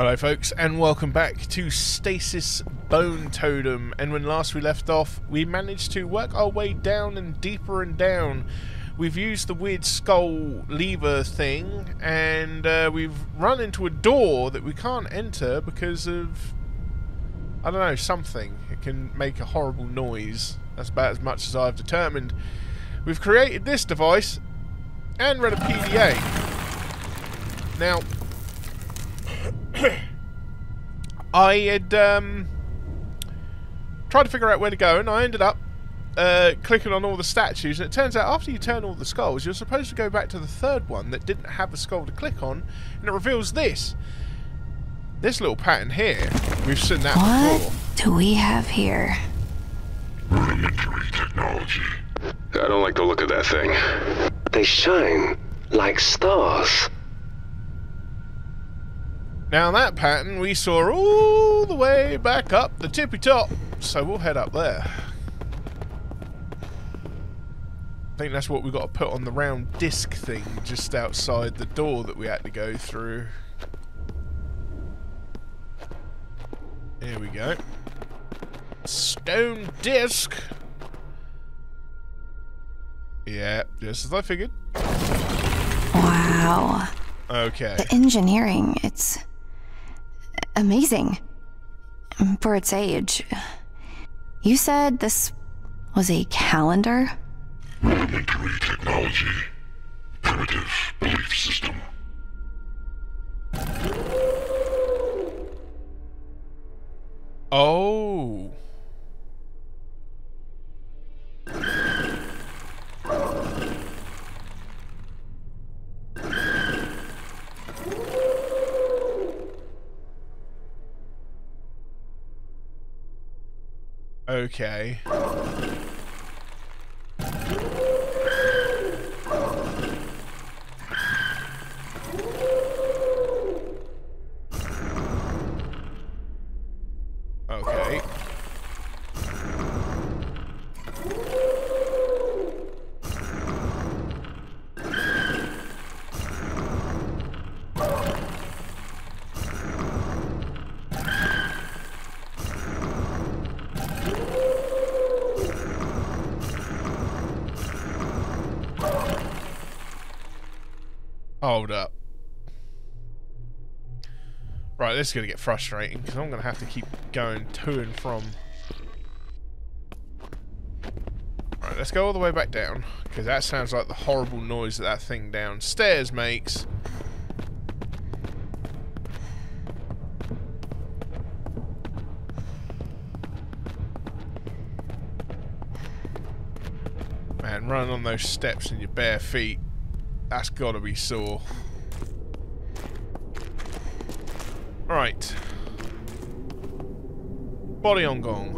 Hello folks, and welcome back to Stasis Bone Totem. And when last we left off, we managed to work our way down and deeper and down. We've used the weird skull lever thing, and we've run into a door that we can't enter because of, I don't know, something. It can make a horrible noise. That's about as much as I've determined. We've created this device and read a PDA. Now, I had tried to figure out where to go, and I ended up clicking on all the statues, and it turns out after you turn all the skulls, you're supposed to go back to the third one that didn't have a skull to click on, and it reveals this little pattern here. We've seen that before. What do we have here? Rudimentary technology. I don't like the look of that thing. They shine like stars. Now that pattern we saw all the way back up the tippy top, so we'll head up there. I think that's what we've got to put on the round disc thing just outside the door that we had to go through. Here we go. Stone disc! Yeah, just as I figured. Wow. Okay. The engineering, it's amazing for its age. You said this was a calendar? Rudimentary technology, primitive belief system. Oh. Okay. Okay. Hold up. Right, this is going to get frustrating because I'm going to have to keep going to and from. Right, let's go all the way back down because that sounds like the horrible noise that that thing downstairs makes. Man, running on those steps in your bare feet. That's gotta be sore. Right. Body on gong.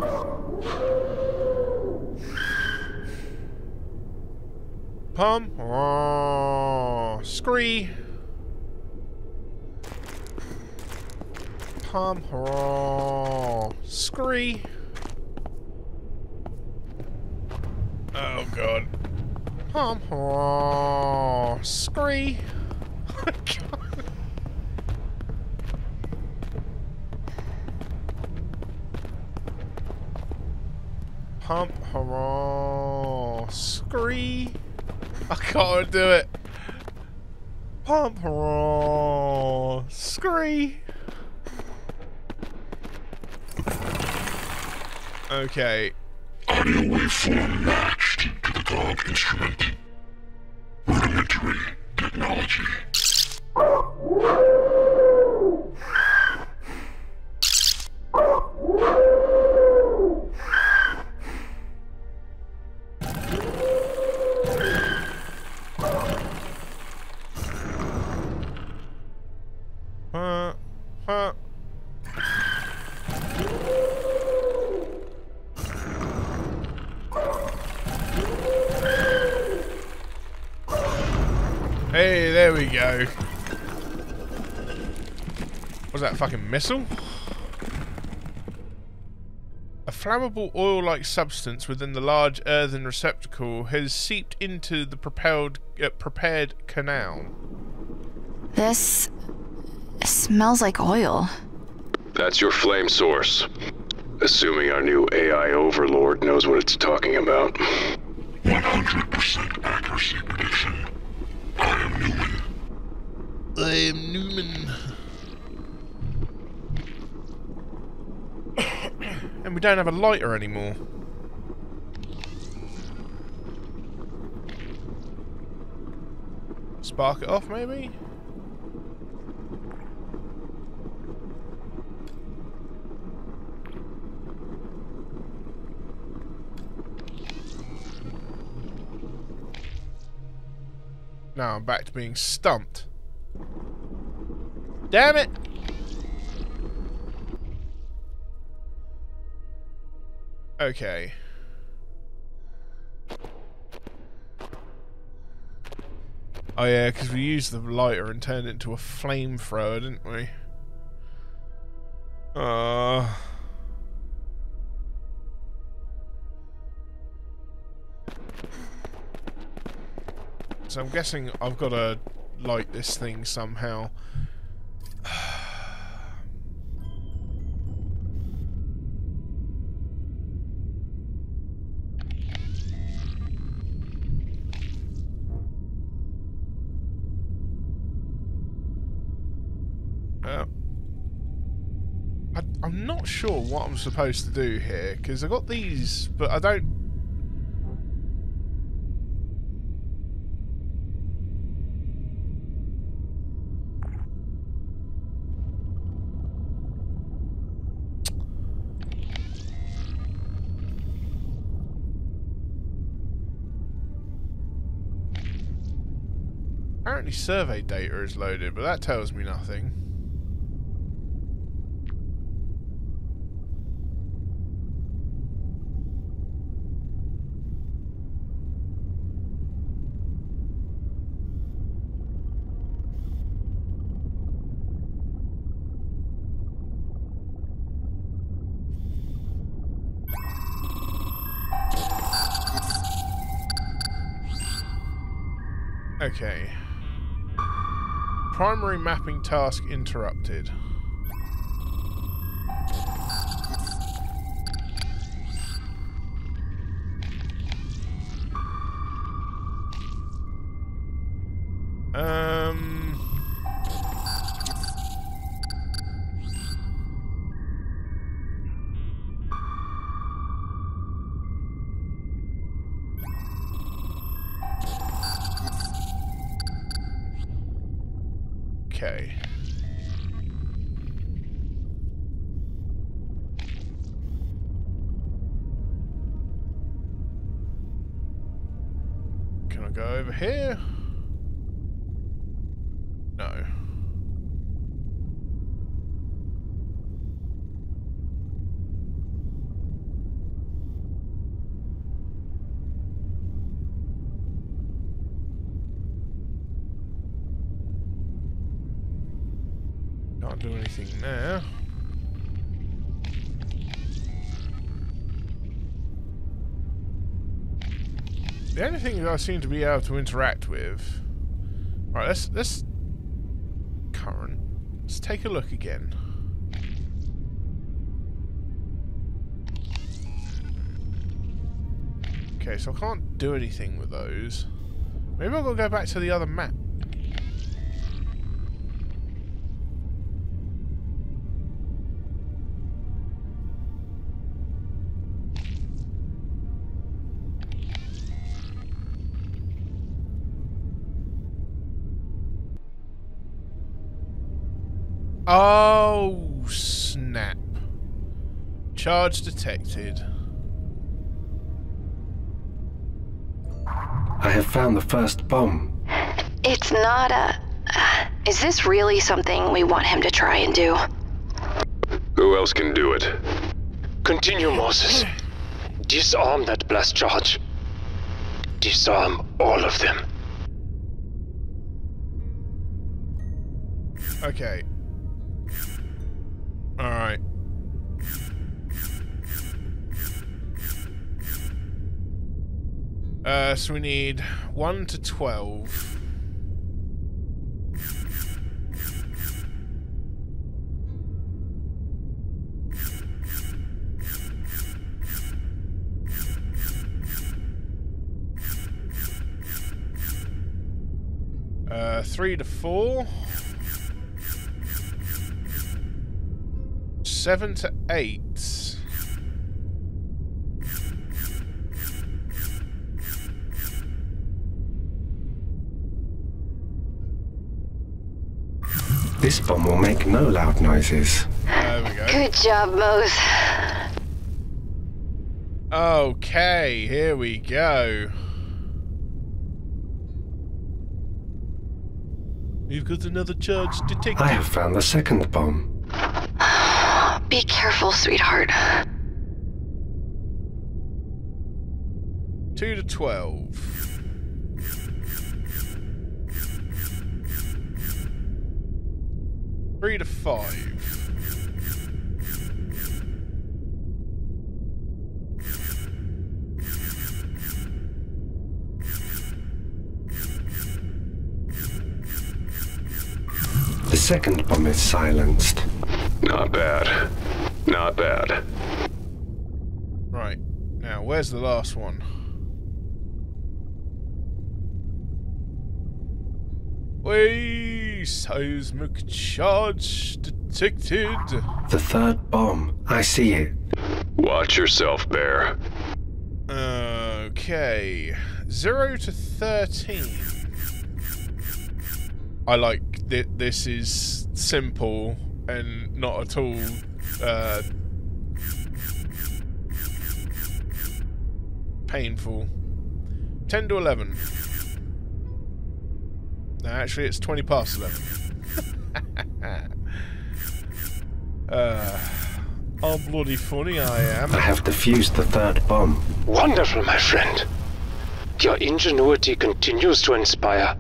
Pump. Oh, scree. Pump. Oh, scree. Oh, God. Oh, scree. Pump, hurrah, scree. I can't do it. Pump, hurrah, scree. Okay. Audio waveform matched to the dog instrument. Rudimentary technology. Hey, there we go. What's that, a fucking missile? A flammable oil-like substance within the large earthen receptacle has seeped into the prepared canal. This smells like oil. That's your flame source. Assuming our new AI overlord knows what it's talking about. 100% accuracy prediction. I am Newman. I am Newman. And we don't have a lighter anymore. Spark it off, maybe? Now I'm back to being stumped. Damn it! Okay. Oh yeah, because we used the lighter and turned it into a flamethrower, didn't we? So I'm guessing I've got to light this thing somehow. I'm not sure what I'm supposed to do here, because I got these, but I don't... Apparently survey data is loaded, but that tells me nothing. Okay. Primary mapping task interrupted. Okay. Can I go over here? No. Can't do anything now. The only thing that I seem to be able to interact with. Right, let's current. Let's take a look again. Okay, so I can't do anything with those. Maybe I've got to go back to the other map. Oh, snap. Charge detected. I have found the first bomb. It's not a... Is this really something we want him to try and do? Who else can do it? Continue, Moses. Disarm that blast charge. Disarm all of them. Okay. Alright. So we need 1 to 12. 3 to 4. 7 to 8. This bomb will make no loud noises. There we go. Good job, Mose. Okay, here we go. You've got another charge detected. I have found the second bomb. Be careful, sweetheart. 2 to 12. 3 to 5. The second bomb is silenced. Not bad. Not bad. Right. Now, where's the last one? Wait, seismic charge detected. The third bomb. I see it. Watch yourself, Bear. Okay. 0 to 13. I like that this is simple and not at all painful. 10 to 11. No, actually, it's 20 past 11. Oh, bloody funny I am. I have defused the third bomb. Wonderful, my friend. Your ingenuity continues to inspire.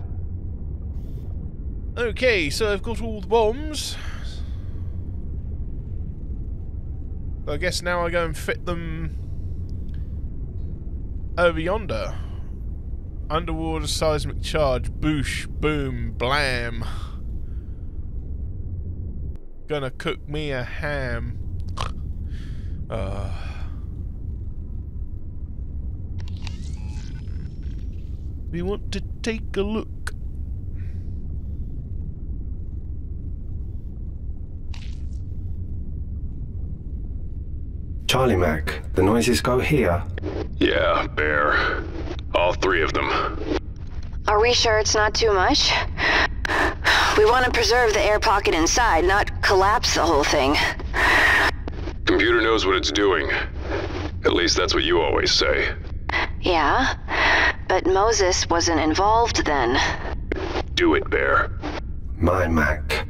Okay, so I've got all the bombs. I guess now I go and fit them over yonder. Underwater seismic charge, boosh, boom, blam. Gonna cook me a ham. We want to take a look. Charlie Mac, the noises go here. Yeah, Bear. All three of them. Are we sure it's not too much? We want to preserve the air pocket inside, not collapse the whole thing. Computer knows what it's doing. At least that's what you always say. Yeah, but Moses wasn't involved then. Do it, Bear. My Mac.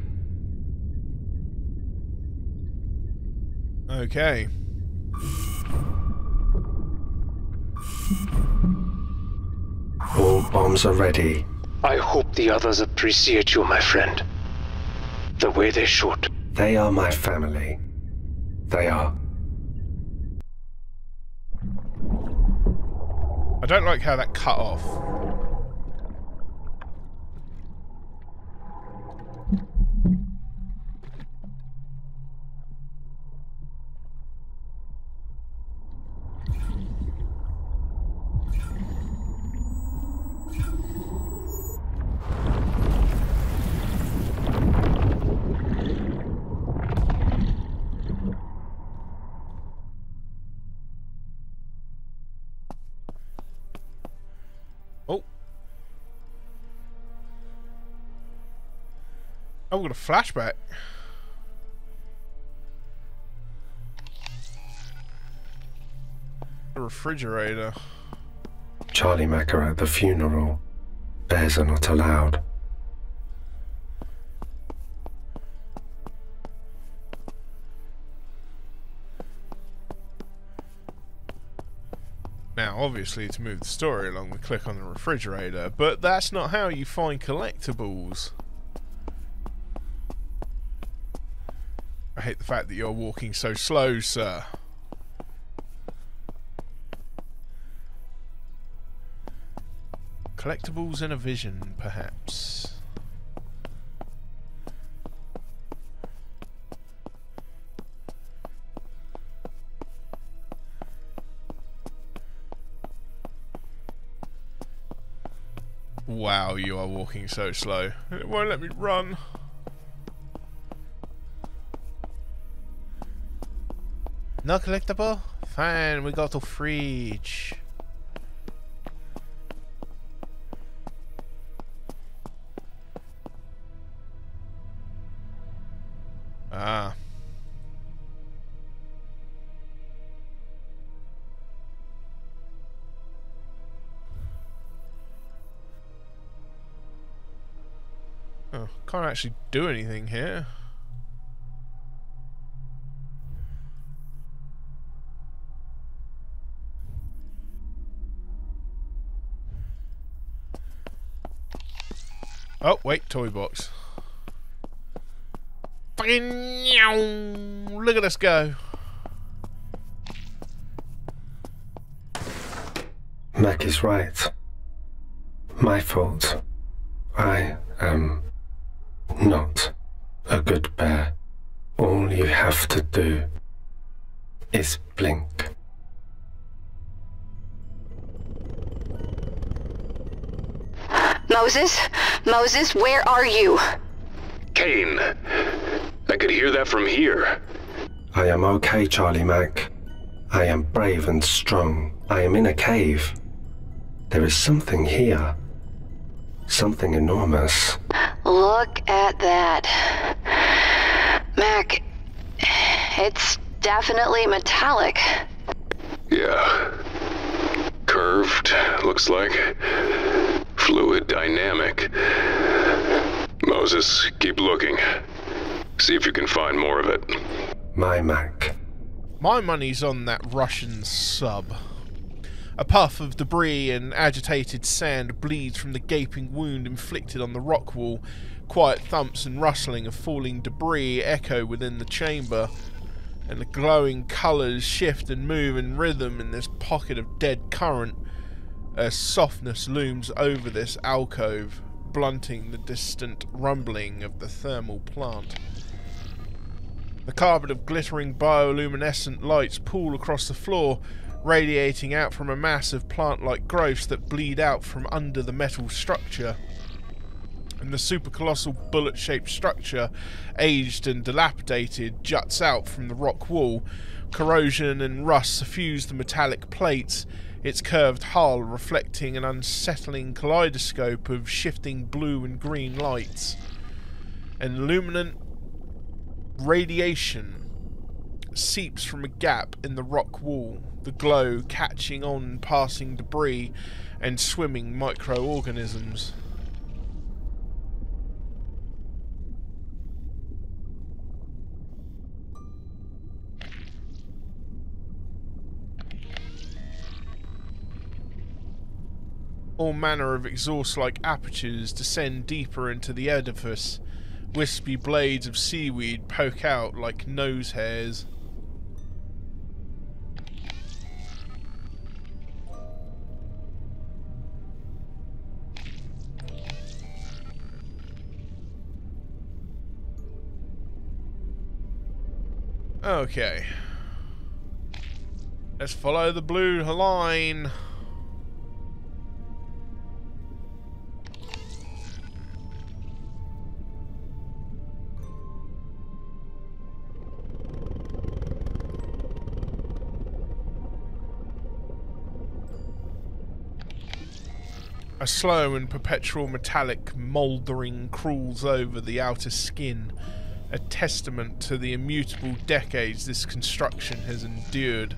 Okay. All bombs are ready. I hope the others appreciate you, my friend. The way they shoot. They are my family. They are. I don't like how that cut off. Oh, we've got a flashback. A refrigerator. Charlie Mack are at the funeral. Bears are not allowed. Now, obviously, to move the story along, we click on the refrigerator, but that's not how you find collectibles. I hate the fact that you're walking so slow, sir. Collectibles in a vision, perhaps. Wow, you are walking so slow. It won't let me run. No collectible? Fine, we got to fridge. Ah. Oh, can't actually do anything here. Oh, wait, toy box. Look at us go. Mac is right. My fault. I am not a good bear. All you have to do is blink. Moses? Moses, where are you? Kane, I could hear that from here. I am okay, Charlie Mac. I am brave and strong. I am in a cave. There is something here. Something enormous. Look at that. Mac, it's definitely metallic. Yeah. Curved, looks like. Fluid dynamic. Moses, keep looking. See if you can find more of it. My Mac. My money's on that Russian sub. A puff of debris and agitated sand bleeds from the gaping wound inflicted on the rock wall. Quiet thumps and rustling of falling debris echo within the chamber, and the glowing colours shift and move in rhythm in this pocket of dead current. A softness looms over this alcove, blunting the distant rumbling of the thermal plant. The carpet of glittering bioluminescent lights pool across the floor, radiating out from a mass of plant-like growths that bleed out from under the metal structure. And the supercolossal bullet-shaped structure, aged and dilapidated, juts out from the rock wall. Corrosion and rust suffuse the metallic plates, its curved hull reflecting an unsettling kaleidoscope of shifting blue and green lights. And luminant radiation seeps from a gap in the rock wall, the glow catching on passing debris and swimming microorganisms. All manner of exhaust-like apertures descend deeper into the edifice. Wispy blades of seaweed poke out like nose hairs. Okay. Let's follow the blue line. A slow and perpetual metallic mouldering crawls over the outer skin, a testament to the immutable decades this construction has endured.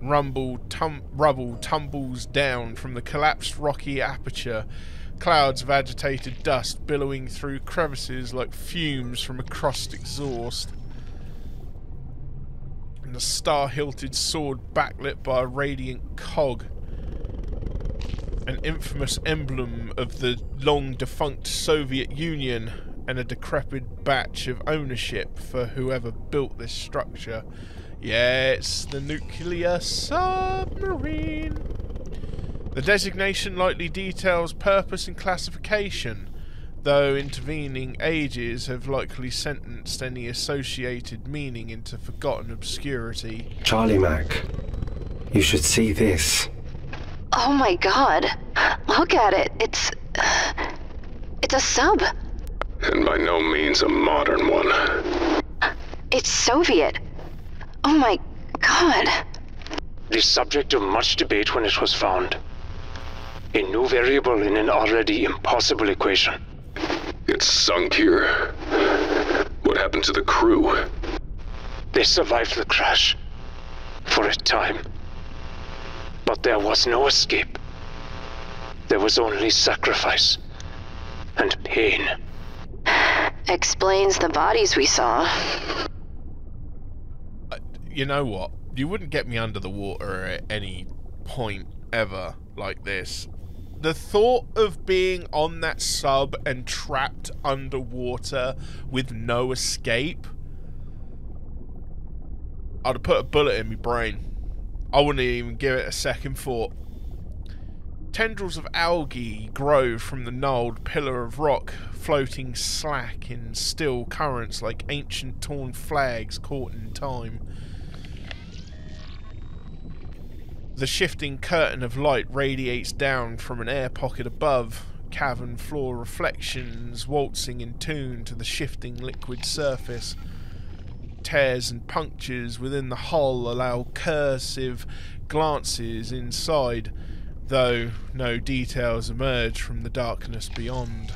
Rubble tumbles down from the collapsed rocky aperture, clouds of agitated dust billowing through crevices like fumes from a crossed exhaust. And a star-hilted sword backlit by a radiant cog, an infamous emblem of the long-defunct Soviet Union, and a decrepit batch of ownership for whoever built this structure. Yeah, it's the nuclear submarine. The designation lightly details purpose and classification, though intervening ages have likely sentenced any associated meaning into forgotten obscurity. Charlie Mac, you should see this. Oh my god, look at it, it's It's a sub. And by no means a modern one. It's Soviet. Oh my god. The subject of much debate when it was found. A new variable in an already impossible equation. It's sunk here. What happened to the crew? They survived the crash. For a time. But there was no escape. There was only sacrifice. And pain. Explains the bodies we saw. You know what? You wouldn't get me under the water at any point ever like this. The thought of being on that sub and trapped underwater with no escape, I'd have put a bullet in my brain. I wouldn't even give it a second thought. Tendrils of algae grow from the gnarled pillar of rock, floating slack in still currents like ancient torn flags caught in time. The shifting curtain of light radiates down from an air pocket above, cavern floor reflections waltzing in tune to the shifting liquid surface. Tears and punctures within the hull allow cursive glances inside, though no details emerge from the darkness beyond.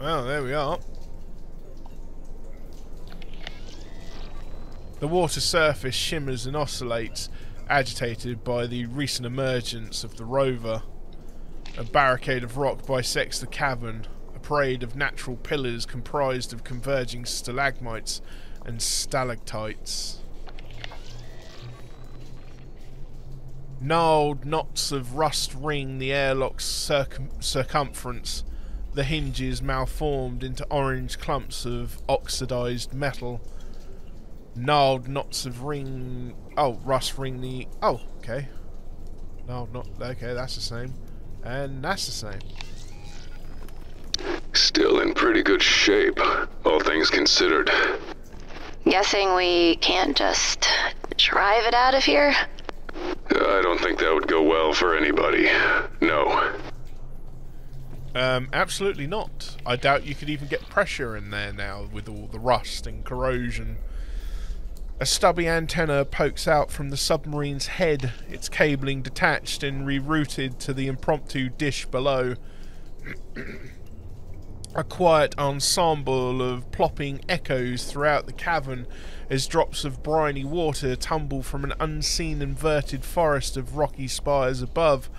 Well, there we are. The water surface shimmers and oscillates, agitated by the recent emergence of the rover. A barricade of rock bisects the cavern, a parade of natural pillars comprised of converging stalagmites and stalactites. Gnarled knots of rust ring the airlock's circumference, the hinges malformed into orange clumps of oxidized metal. Gnarled knots of that's the same. And that's the same. Still in pretty good shape, all things considered. Guessing we can't just drive it out of here? I don't think that would go well for anybody. No. Absolutely not. I doubt you could even get pressure in there now with all the rust and corrosion. A stubby antenna pokes out from the submarine's head, its cabling detached and rerouted to the impromptu dish below. A quiet ensemble of plopping echoes throughout the cavern as drops of briny water tumble from an unseen inverted forest of rocky spires above.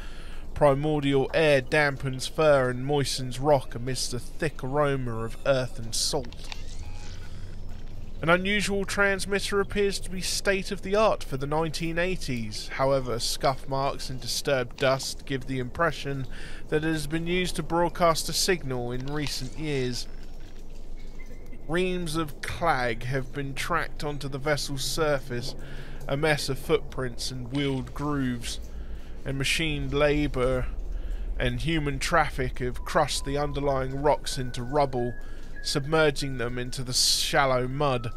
Primordial air dampens fur and moistens rock amidst a thick aroma of earth and salt. An unusual transmitter appears to be state-of-the-art for the 1980s. However, scuff marks and disturbed dust give the impression that it has been used to broadcast a signal in recent years. Reams of clag have been tracked onto the vessel's surface, a mess of footprints and wheeled grooves, and machine labour and human traffic have crushed the underlying rocks into rubble, submerging them into the shallow mud.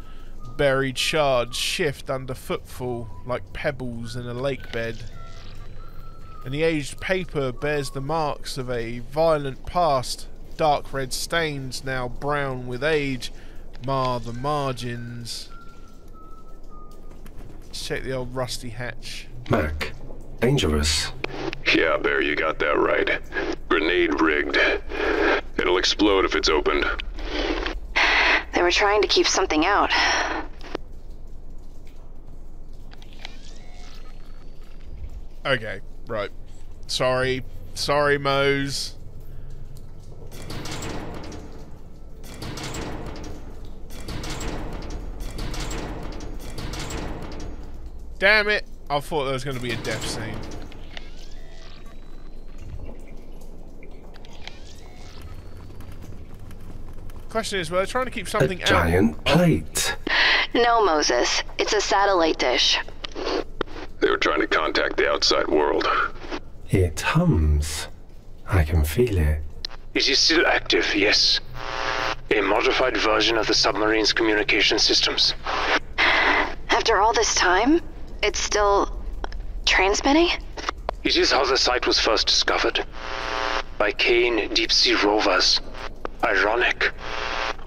Buried shards shift under footfall like pebbles in a lake bed. And the aged paper bears the marks of a violent past. Dark red stains, now brown with age, mar the margins. Let's check the old rusty hatch. Mac, dangerous. Yeah, Bear, you got that right. Grenade rigged. It'll explode if it's opened. They were trying to keep something out. Okay, right. Sorry, Mose. Damn it! I thought there was going to be a death scene. Question is, were they trying to keep something out? A giant plate. No, Moses. It's a satellite dish. They were trying to contact the outside world. It hums. I can feel it. It is still active, yes. A modified version of the submarine's communication systems. After all this time, it's still transmitting? It is how the site was first discovered. By Kane Deep Sea Rovers. Ironic.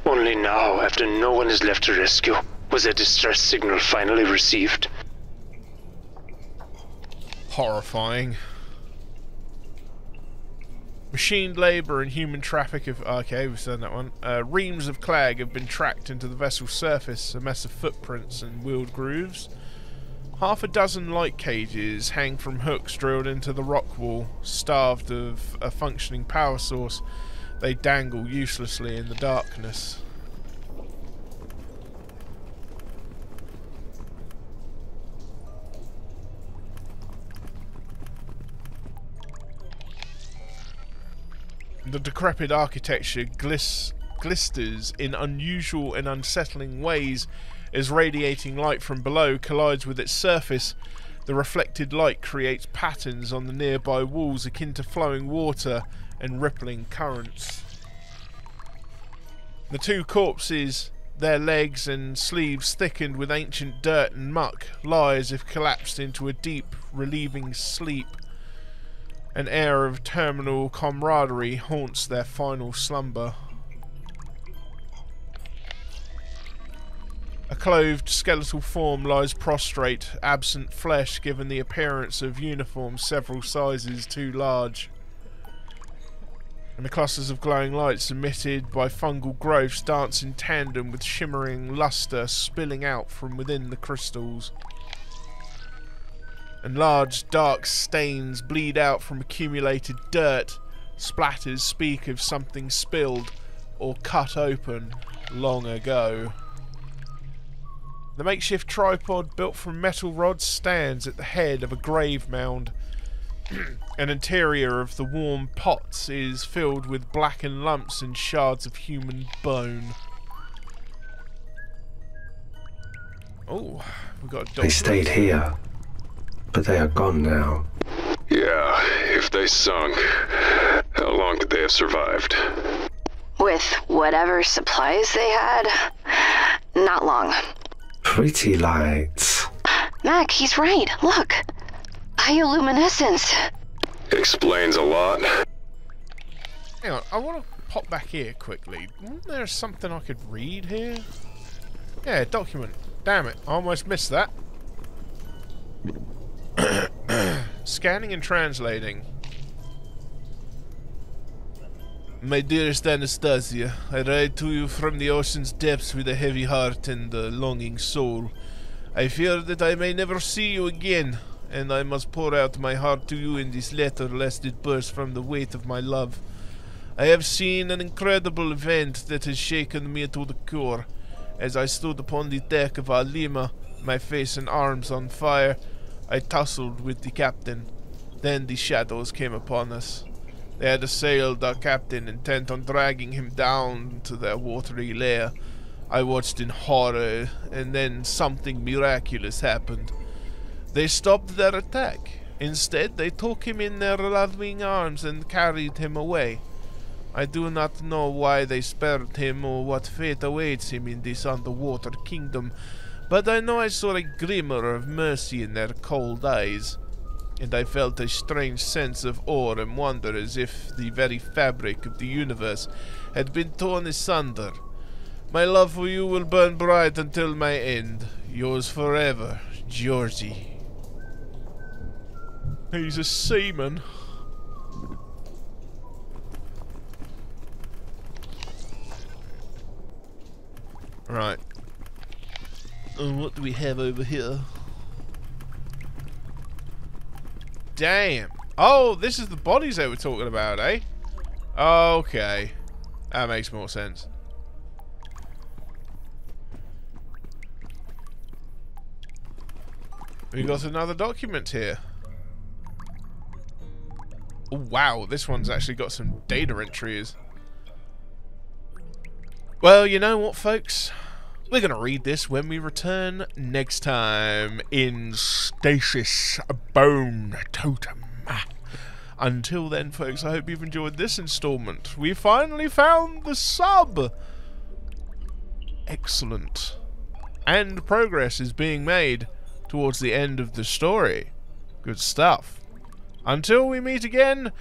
Only now, after no one is left to rescue, was a distress signal finally received. Horrifying. Machine labour and human traffic of... Okay, we've done that one. Reams of clag have been tracked into the vessel's surface, a mess of footprints and wheeled grooves. Half a dozen light cages hang from hooks drilled into the rock wall, starved of a functioning power source. They dangle uselessly in the darkness. The decrepit architecture glisters in unusual and unsettling ways as radiating light from below collides with its surface. The reflected light creates patterns on the nearby walls akin to flowing water and rippling currents. The two corpses, their legs and sleeves thickened with ancient dirt and muck, lie as if collapsed into a deep, relieving sleep. An air of terminal camaraderie haunts their final slumber. A clothed skeletal form lies prostrate, absent flesh given the appearance of uniforms several sizes too large. And the clusters of glowing lights emitted by fungal growths dance in tandem with shimmering luster spilling out from within the crystals. And large dark stains bleed out from accumulated dirt. Splatters speak of something spilled or cut open long ago. The makeshift tripod built from metal rods stands at the head of a grave mound. An interior of the warm pots is filled with blackened lumps and shards of human bone. Oh, we've got a dog. They stayed here, but they are gone now. Yeah, if they sunk, how long could they have survived? With whatever supplies they had, not long. Pretty lights. Mac, he's right. Look. Bioluminescence. Explains a lot. Hang on, I want to pop back here quickly. Isn't there something I could read here? Yeah, document. Damn it, I almost missed that. Scanning and translating. My dearest Anastasia, I ride to you from the ocean's depths with a heavy heart and a longing soul. I fear that I may never see you again, and I must pour out my heart to you in this letter lest it burst from the weight of my love. I have seen an incredible event that has shaken me to the core. As I stood upon the deck of Alima, my face and arms on fire, I tussled with the captain. Then the shadows came upon us. They had assailed our captain, intent on dragging him down to their watery lair. I watched in horror, and then something miraculous happened. They stopped their attack. Instead, they took him in their loving arms and carried him away. I do not know why they spared him or what fate awaits him in this underwater kingdom, but I know I saw a glimmer of mercy in their cold eyes, and I felt a strange sense of awe and wonder as if the very fabric of the universe had been torn asunder. My love for you will burn bright until my end. Yours forever, Georgie. He's a seaman. Right. And what do we have over here? Damn. Oh, this is the bodies they were talking about, eh? Okay. That makes more sense. We got another document here. Oh, wow, this one's actually got some data entries. Well, you know what, folks? We're going to read this when we return next time in Stasis Bone Totem. Until then, folks, I hope you've enjoyed this installment. We finally found the sub! Excellent. And progress is being made towards the end of the story. Good stuff. Until we meet again,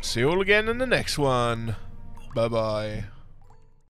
see you all again in the next one. Bye-bye.